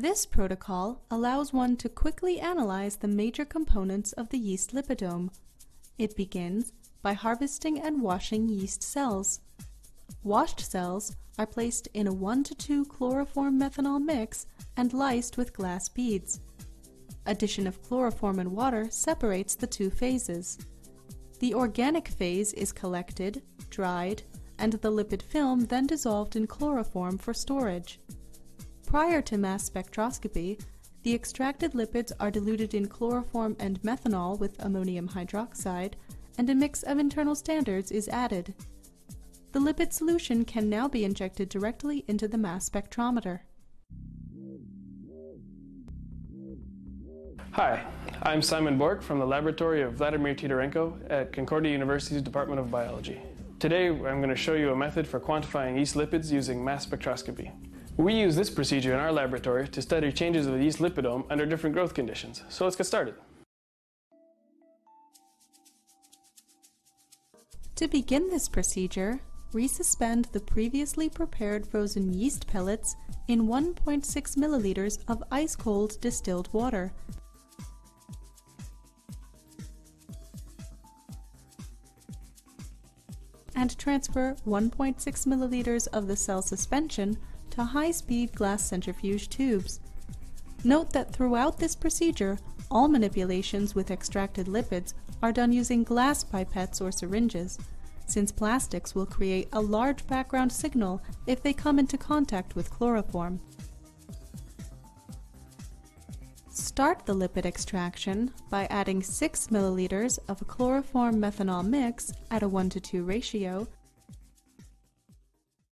This protocol allows one to quickly analyze the major components of the yeast lipidome. It begins by harvesting and washing yeast cells. Washed cells are placed in a 1 to 2 chloroform methanol mix and lysed with glass beads. Addition of chloroform and water separates the two phases. The organic phase is collected, dried, and the lipid film then dissolved in chloroform for storage. Prior to mass spectroscopy, the extracted lipids are diluted in chloroform and methanol with ammonium hydroxide, and a mix of internal standards is added. The lipid solution can now be injected directly into the mass spectrometer. Hi, I'm Simon Bourque from the laboratory of Vladimir Titorenko at Concordia University's Department of Biology. Today I'm going to show you a method for quantifying yeast lipids using mass spectroscopy. We use this procedure in our laboratory to study changes of the yeast lipidome under different growth conditions, so let's get started. To begin this procedure, resuspend the previously prepared frozen yeast pellets in 1.6 milliliters of ice-cold distilled water. And transfer 1.6 milliliters of the cell suspension to high-speed glass centrifuge tubes. Note that throughout this procedure, all manipulations with extracted lipids are done using glass pipettes or syringes, since plastics will create a large background signal if they come into contact with chloroform. Start the lipid extraction by adding 6 milliliters of a chloroform methanol mix at a 1 to 2 ratio